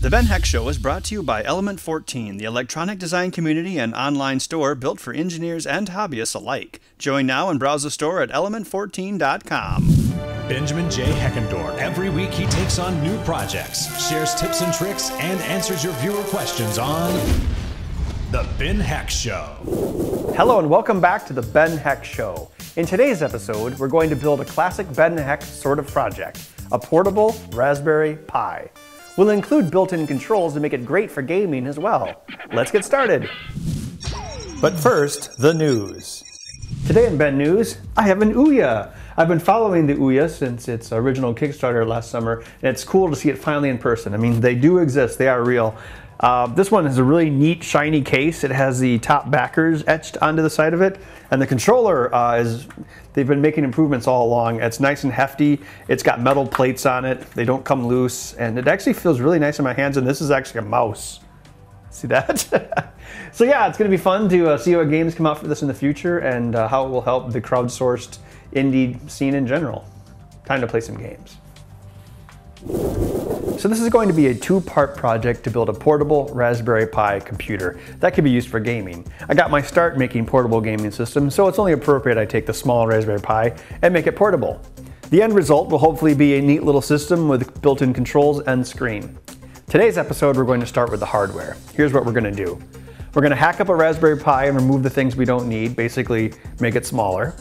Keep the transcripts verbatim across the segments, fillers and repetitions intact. The Ben Heck Show is brought to you by Element fourteen, the electronic design community and online store built for engineers and hobbyists alike. Join now and browse the store at element fourteen dot com. Benjamin J. Heckendorf. Every week he takes on new projects, shares tips and tricks, and answers your viewer questions on The Ben Heck Show. Hello and welcome back to The Ben Heck Show. In today's episode, we're going to build a classic Ben Heck sort of project, a portable Raspberry Pi. We'll include built-in controls to make it great for gaming as well. Let's get started. But first, the news. Today in Ben News, I have an Ouya. I've been following the Ouya since its original Kickstarter last summer, and it's cool to see it finally in person. I mean, they do exist, they are real. Uh, this one is a really neat, shiny case. It has the top backers etched onto the side of it, and the controller uh, is, they've been making improvements all along. It's nice and hefty. It's got metal plates on it. They don't come loose, and it actually feels really nice in my hands, and this is actually a mouse. See that? So yeah, it's gonna be fun to uh, see what games come out for this in the future and uh, how it will help the crowdsourced indie scene in general. Time to play some games. So this is going to be a two-part project to build a portable Raspberry Pi computer that could be used for gaming. I got my start making portable gaming systems, so it's only appropriate I take the small Raspberry Pi and make it portable. The end result will hopefully be a neat little system with built-in controls and screen. Today's episode, we're going to start with the hardware. Here's what we're going to do. We're going to hack up a Raspberry Pi and remove the things we don't need, basically make it smaller.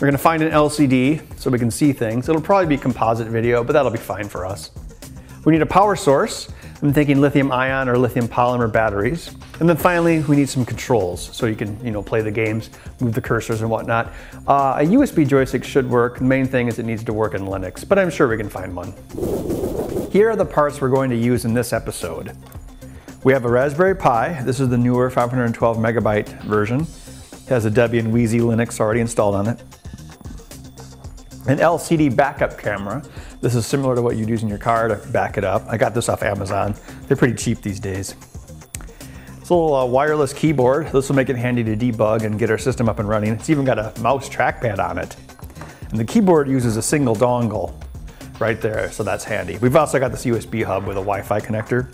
We're going to find an L C D so we can see things. It'll probably be composite video, but that'll be fine for us. We need a power source. I'm thinking lithium ion or lithium polymer batteries. And then finally, we need some controls so you can, you know, play the games, move the cursors and whatnot. Uh, a U S B joystick should work. The main thing is it needs to work in Linux, but I'm sure we can find one. Here are the parts we're going to use in this episode. We have a Raspberry Pi. This is the newer five hundred twelve megabyte version. It has a Debian Wheezy Linux already installed on it. An L C D backup camera. This is similar to what you'd use in your car to back it up. I got this off Amazon. They're pretty cheap these days. It's a little uh, wireless keyboard. This will make it handy to debug and get our system up and running. It's even got a mouse trackpad on it. And the keyboard uses a single dongle right there, so that's handy. We've also got this U S B hub with a Wi-Fi connector.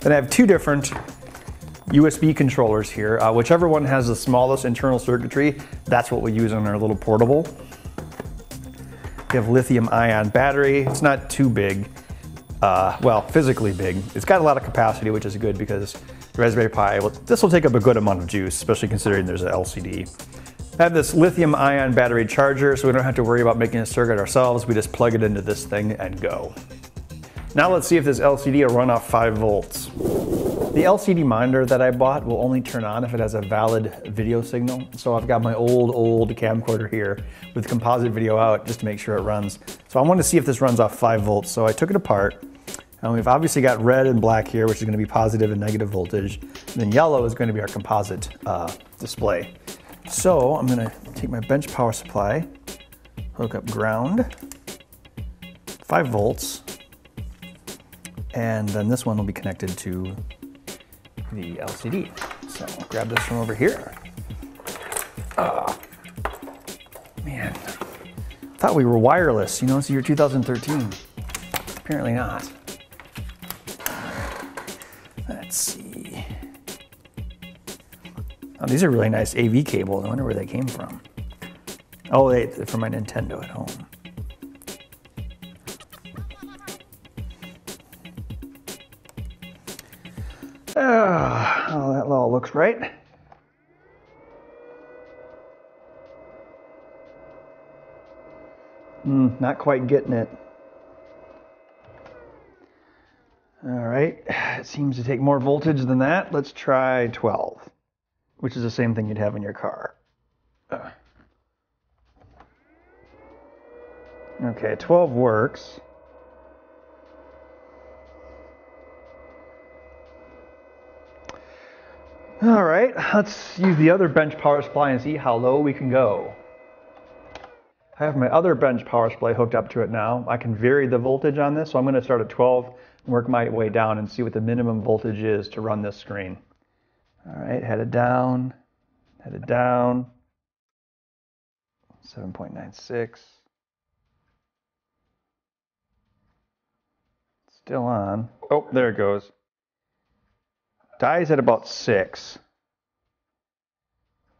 Then I have two different U S B controllers here. Uh, whichever one has the smallest internal circuitry, that's what we use on our little portable. We have lithium ion battery. It's not too big, uh, well, physically big. It's got a lot of capacity, which is good because the Raspberry Pi, well, this will take up a good amount of juice, especially considering there's an L C D. I have this lithium ion battery charger, so we don't have to worry about making a circuit ourselves. We just plug it into this thing and go. Now let's see if this L C D will run off five volts. The L C D monitor that I bought will only turn on if it has a valid video signal. So I've got my old, old camcorder here with composite video out just to make sure it runs. So I want to see if this runs off five volts. So I took it apart, and we've obviously got red and black here, which is going to be positive and negative voltage. And then yellow is going to be our composite uh, display. So I'm going to take my bench power supply, hook up ground, five volts, and then this one will be connected to the L C D. So I'll grab this from over here. Oh, man, thought we were wireless, you know, it's the year two thousand thirteen. Apparently not. Let's see. Oh, these are really nice A V cables. I wonder where they came from. Oh, they, they're from my Nintendo at home. Oh, that all looks right. Mm, not quite getting it. All right, it seems to take more voltage than that. Let's try twelve, which is the same thing you'd have in your car. Uh. Okay, twelve works. All right, let's use the other bench power supply and see how low we can go. I have my other bench power supply hooked up to it now. I can vary the voltage on this, so I'm going to start at twelve and work my way down and see what the minimum voltage is to run this screen. All right, headed down, headed down, seven point nine six. Still on. Oh, there it goes. dies at about six.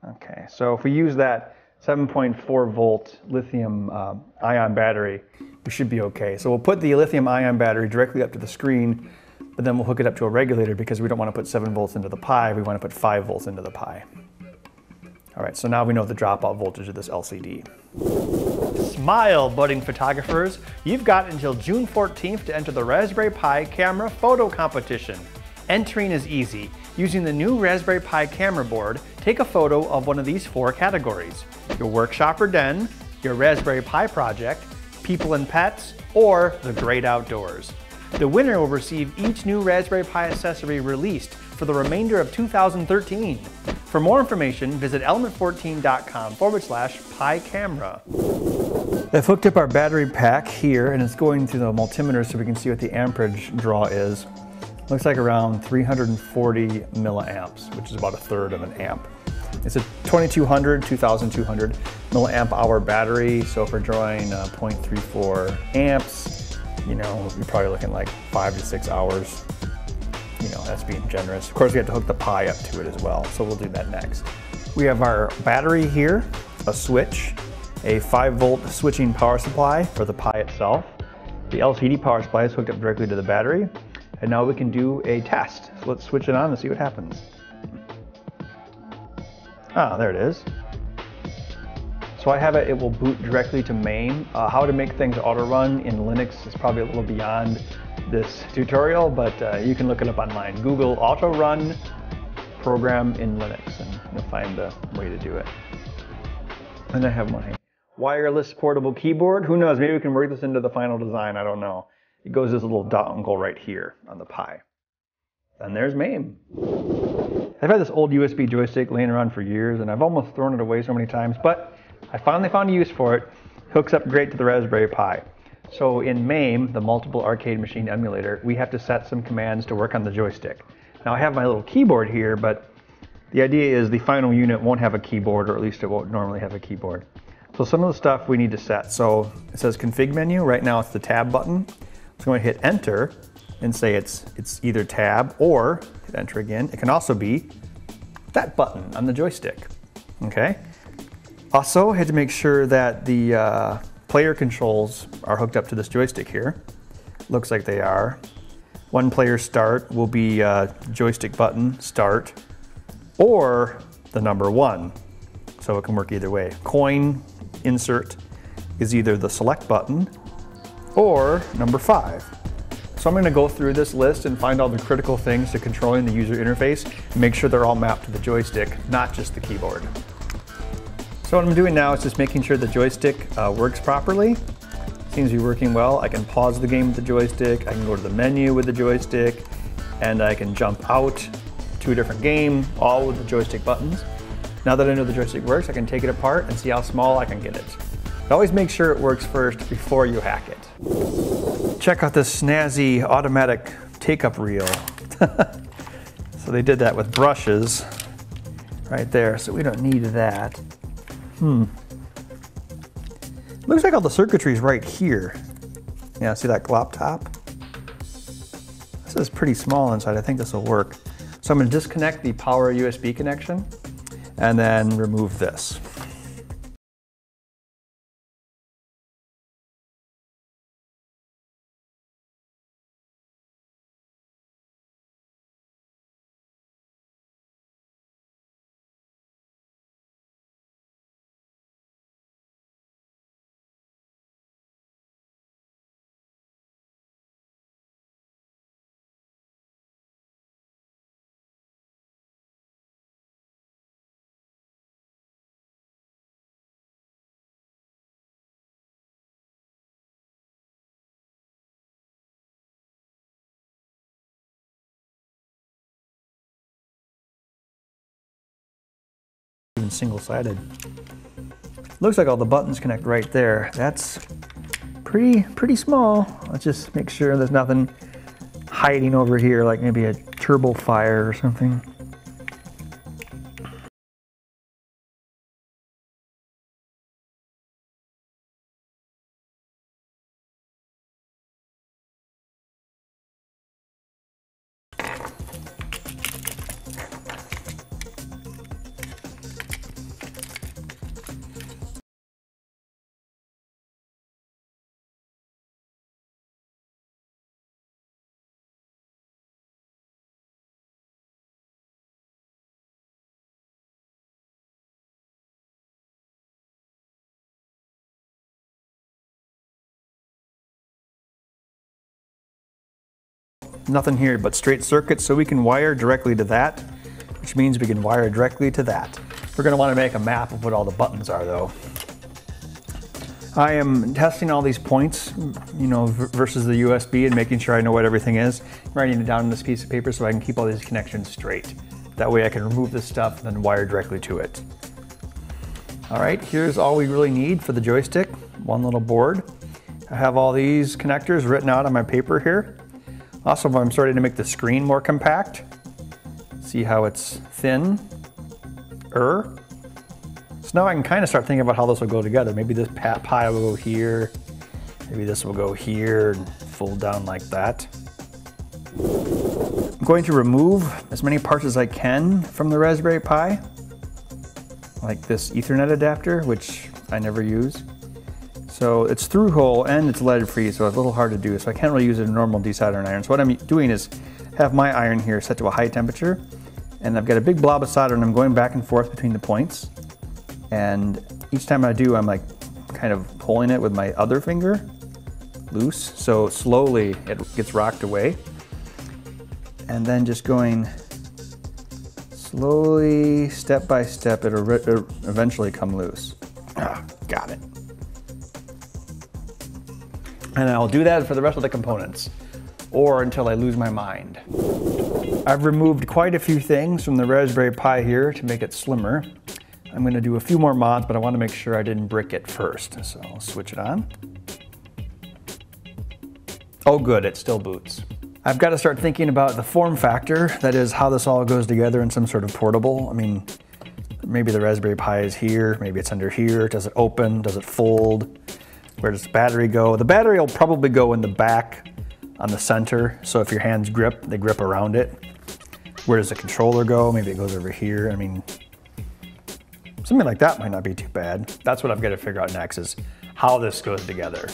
Okay, so if we use that seven point four volt lithium uh, ion battery, we should be okay. So we'll put the lithium ion battery directly up to the screen, but then we'll hook it up to a regulator because we don't want to put seven volts into the Pi, we want to put five volts into the Pi. All right, so now we know the dropout voltage of this L C D. Smile, budding photographers. You've got until June fourteenth to enter the Raspberry Pi camera photo competition. Entering is easy. Using the new Raspberry Pi camera board, take a photo of one of these four categories: your workshop or den, your Raspberry Pi project, people and pets, or the great outdoors. The winner will receive each new Raspberry Pi accessory released for the remainder of two thousand thirteen. For more information, visit element fourteen dot com forward slash Pi camera. I've hooked up our battery pack here, and it's going through the multimeter so we can see what the amperage draw is. Looks like around three hundred forty milliamps, which is about a third of an amp. It's a twenty-two hundred, twenty-two hundred milliamp hour battery, so if we're drawing uh, zero point three four amps, you know, you're probably looking like five to six hours. You know, that's being generous. Of course, we have to hook the Pi up to it as well, so we'll do that next. We have our battery here, a switch, a five volt switching power supply for the Pi itself. The L C D power supply is hooked up directly to the battery. And now we can do a test. So let's switch it on and see what happens. Ah, there it is. So I have it, it will boot directly to main. Uh, how to make things auto-run in Linux is probably a little beyond this tutorial, but uh, you can look it up online. Google auto-run program in Linux and you'll find the way to do it. And I have my wireless portable keyboard. Who knows, maybe we can work this into the final design, I don't know. It goes as a little dongle right here on the Pi. And there's MAME. I've had this old U S B joystick laying around for years, and I've almost thrown it away so many times, but I finally found a use for it. It hooks up great to the Raspberry Pi. So in MAME, the Multiple Arcade Machine Emulator, we have to set some commands to work on the joystick. Now I have my little keyboard here, but the idea is the final unit won't have a keyboard, or at least it won't normally have a keyboard. So some of the stuff we need to set. So it says config menu. Right now it's the tab button. So I'm going to hit enter and say it's it's either tab or hit enter again. It can also be that button on the joystick. Okay. Also, I had to make sure that the uh, player controls are hooked up to this joystick here. Looks like they are. One player start will be uh, joystick button start or the number one. So it can work either way. Coin insert is either the select button or number five. So I'm going to go through this list and find all the critical things to controlling the user interface and make sure they're all mapped to the joystick, not just the keyboard. So what I'm doing now is just making sure the joystick uh, works properly. Seems to be working well. I can pause the game with the joystick, I can go to the menu with the joystick, and I can jump out to a different game, all with the joystick buttons. Now that I know the joystick works, I can take it apart and see how small I can get it. But always make sure it works first before you hack it. Check out this snazzy automatic take-up reel. So they did that with brushes right there, so we don't need that. Hmm. Looks like all the circuitry is right here. Yeah, see that glop top? This is pretty small inside. I think this will work. So I'm going to disconnect the power U S B connection and then remove this. Single-sided. Looks like all the buttons connect right there. That's pretty pretty small. Let's just make sure there's nothing hiding over here, like maybe a turbo fire or something. nothing here but straight circuits, so we can wire directly to that, which means we can wire directly to that. We're gonna wanna make a map of what all the buttons are though. I am testing all these points, you know, versus the U S B and making sure I know what everything is. I'm writing it down on this piece of paper so I can keep all these connections straight. That way I can remove this stuff and then wire directly to it. All right, here's all we really need for the joystick, one little board. I have all these connectors written out on my paper here. Also, I'm starting to make the screen more compact. See how it's thin-er. So now I can kind of start thinking about how this will go together. Maybe this pie will go here, maybe this will go here and fold down like that. I'm going to remove as many parts as I can from the Raspberry Pi, like this Ethernet adapter, which I never use. So it's through hole and it's lead free, so it's a little hard to do. So I can't really use a normal desoldering iron. So what I'm doing is have my iron here set to a high temperature, and I've got a big blob of solder and I'm going back and forth between the points. And each time I do, I'm like kind of pulling it with my other finger loose. So slowly it gets rocked away. And then just going slowly, step by step, it'll eventually come loose. Ah, got it. And I'll do that for the rest of the components, or until I lose my mind. I've removed quite a few things from the Raspberry Pi here to make it slimmer. I'm gonna do a few more mods, but I wanna make sure I didn't brick it first. So I'll switch it on. Oh good, it still boots. I've gotta start thinking about the form factor, that is how this all goes together in some sort of portable. I mean, maybe the Raspberry Pi is here, maybe it's under here. Does it open, does it fold? Where does the battery go? The battery will probably go in the back on the center. So if your hands grip, they grip around it. Where does the controller go? Maybe it goes over here. I mean, something like that might not be too bad. That's what I've got to figure out next, is how this goes together.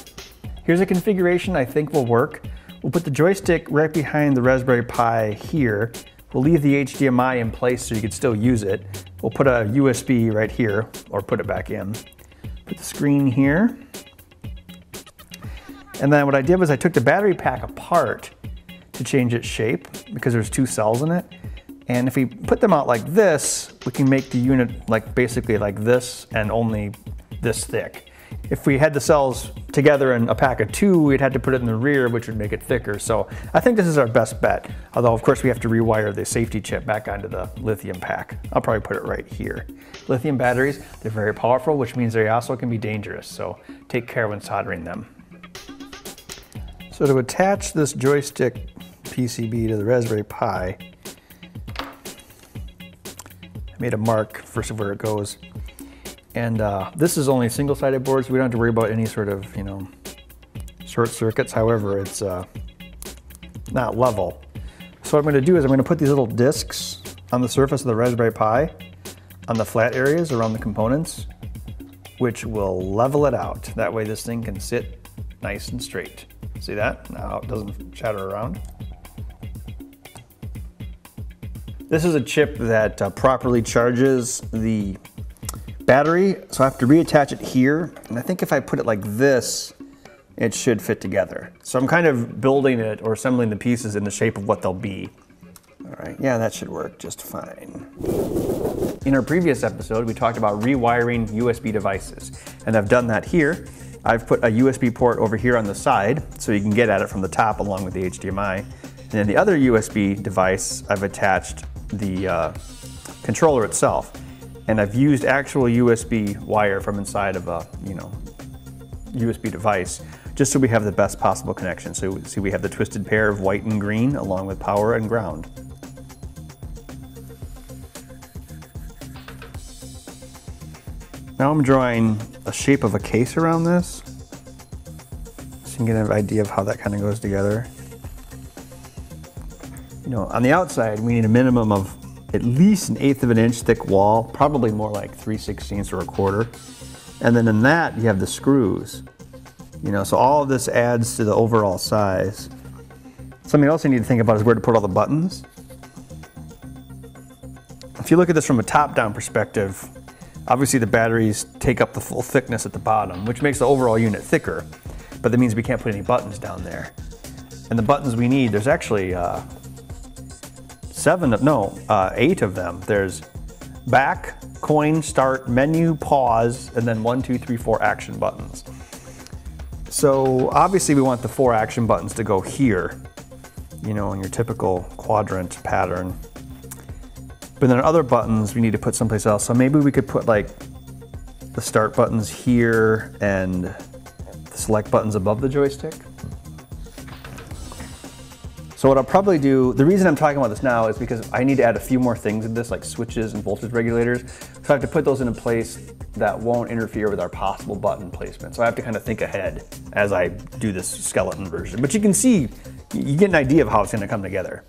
Here's a configuration I think will work. We'll put the joystick right behind the Raspberry Pi here. We'll leave the H D M I in place so you can still use it. We'll put a U S B right here, or put it back in. Put the screen here. And then what I did was I took the battery pack apart to change its shape, because there's two cells in it. And if we put them out like this, we can make the unit like basically like this and only this thick. If we had the cells together in a pack of two, we'd have to put it in the rear, which would make it thicker. So I think this is our best bet. Although of course we have to rewire the safety chip back onto the lithium pack. I'll probably put it right here. Lithium batteries, they're very powerful, which means they also can be dangerous. So take care when soldering them. So to attach this joystick P C B to the Raspberry Pi, I made a mark first of where it goes. And uh, this is only single-sided boards, so we don't have to worry about any sort of, you know, short circuits. However, it's uh, not level. So what I'm gonna do is I'm gonna put these little discs on the surface of the Raspberry Pi, on the flat areas around the components, which will level it out. That way this thing can sit nice and straight. See that? Now it doesn't chatter around. This is a chip that uh, properly charges the battery, so I have to reattach it here. And I think if I put it like this, it should fit together. So I'm kind of building it or assembling the pieces in the shape of what they'll be. All right, yeah, that should work just fine. In our previous episode, we talked about rewiring U S B devices, and I've done that here. I've put a U S B port over here on the side, so you can get at it from the top along with the H D M I. And then the other U S B device, I've attached the uh, controller itself, and I've used actual U S B wire from inside of a, you know, U S B device, just so we have the best possible connection. So see, we have the twisted pair of white and green along with power and ground. Now I'm drawing a shape of a case around this, so you can get an idea of how that kind of goes together. You know, on the outside, we need a minimum of at least an eighth of an inch thick wall, probably more like three sixteenths or a quarter. And then in that, you have the screws. You know, so all of this adds to the overall size. Something else you need to think about is where to put all the buttons. If you look at this from a top-down perspective, obviously the batteries take up the full thickness at the bottom, which makes the overall unit thicker, but that means we can't put any buttons down there. buttons. And the buttons we need, there's actually uh, seven, of, no, uh, eight of them. There's back, coin, start, menu, pause, and then one, two, three, four action buttons. So obviously we want the four action buttons to go here, you know, in your typical quadrant pattern. But then other buttons we need to put someplace else. So maybe we could put like the start buttons here and the select buttons above the joystick. So what I'll probably do, the reason I'm talking about this now is because I need to add a few more things to this, like switches and voltage regulators. So I have to put those in a place that won't interfere with our possible button placement. So I have to kind of think ahead as I do this skeleton version. But you can see, you get an idea of how it's going to come together.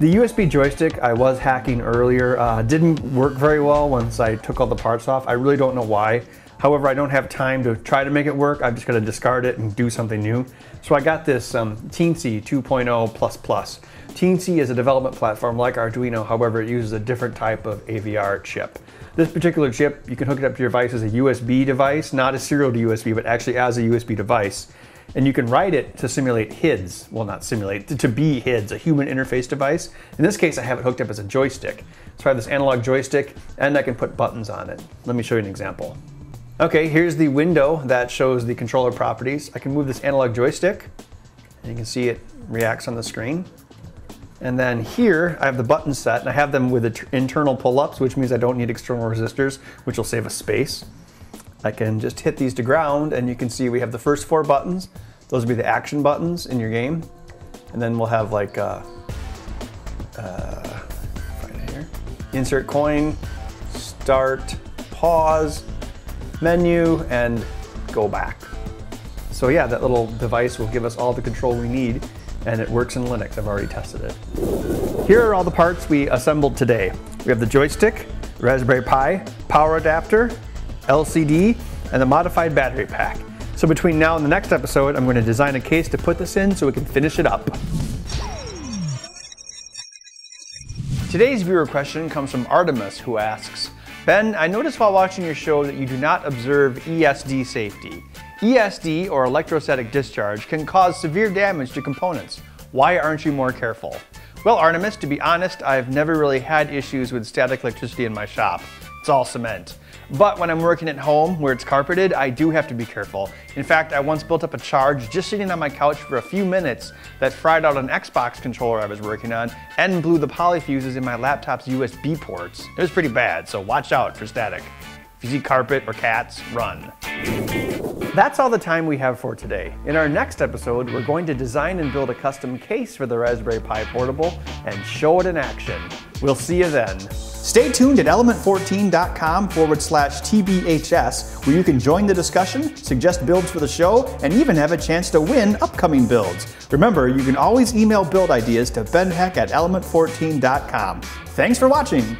The U S B joystick I was hacking earlier uh, didn't work very well once I took all the parts off. I really don't know why. However, I don't have time to try to make it work. I'm just going to discard it and do something new. So I got this um, Teensy two point oh plus plus. Teensy is a development platform like Arduino, however it uses a different type of A V R chip. This particular chip, you can hook it up to your device as a U S B device, not a serial to U S B, but actually as a U S B device. And you can write it to simulate H I Ds, well not simulate, to be H I Ds, a human interface device. In this case, I have it hooked up as a joystick. So I have this analog joystick and I can put buttons on it. Let me show you an example. Okay, here's the window that shows the controller properties. I can move this analog joystick and you can see it reacts on the screen. And then here I have the button set and I have them with internal pull-ups, which means I don't need external resistors, which will save us space. I can just hit these to ground and you can see we have the first four buttons. Those would be the action buttons in your game. And then we'll have like uh, uh, right here. Insert coin, start, pause, menu, and go back. So yeah, that little device will give us all the control we need and it works in Linux. I've already tested it. Here are all the parts we assembled today. We have the joystick, Raspberry Pi, power adapter, L C D, and the modified battery pack. So between now and the next episode, I'm going to design a case to put this in so we can finish it up. Today's viewer question comes from Artemis, who asks, Ben, I noticed while watching your show that you do not observe E S D safety. E S D, or electrostatic discharge, can cause severe damage to components. Why aren't you more careful? Well, Artemis, to be honest, I've never really had issues with static electricity in my shop. It's all cement. But when I'm working at home where it's carpeted, I do have to be careful. In fact, I once built up a charge just sitting on my couch for a few minutes that fried out an Xbox controller I was working on and blew the poly fuses in my laptop's U S B ports. It was pretty bad, so watch out for static. If you see carpet or cats, run. That's all the time we have for today. In our next episode, we're going to design and build a custom case for the Raspberry Pi Portable and show it in action. We'll see you then. Stay tuned at element fourteen dot com forward slash TBHS, where you can join the discussion, suggest builds for the show, and even have a chance to win upcoming builds. Remember, you can always email build ideas to benheck at element fourteen dot com. Thanks for watching.